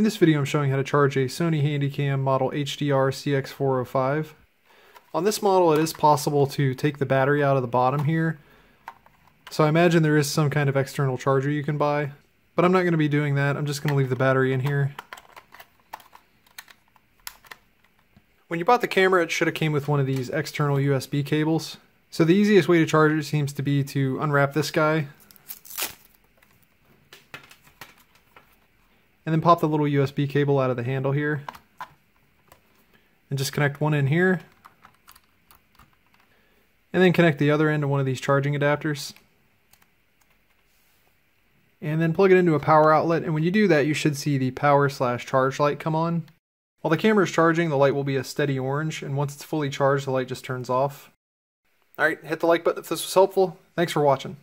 In this video I'm showing how to charge a Sony Handycam model HDR-CX405. On this model it is possible to take the battery out of the bottom here, so I imagine there is some kind of external charger you can buy, but I'm not going to be doing that. I'm just going to leave the battery in here. When you bought the camera it should have came with one of these external USB cables, so the easiest way to charge it seems to be to unwrap this guy and then pop the little USB cable out of the handle here and just connect one in here and then connect the other end to one of these charging adapters and then plug it into a power outlet. And when you do that you should see the power/charge light come on. While the camera is charging the light will be a steady orange, and once it's fully charged the light just turns off. Alright, hit the like button if this was helpful. Thanks for watching.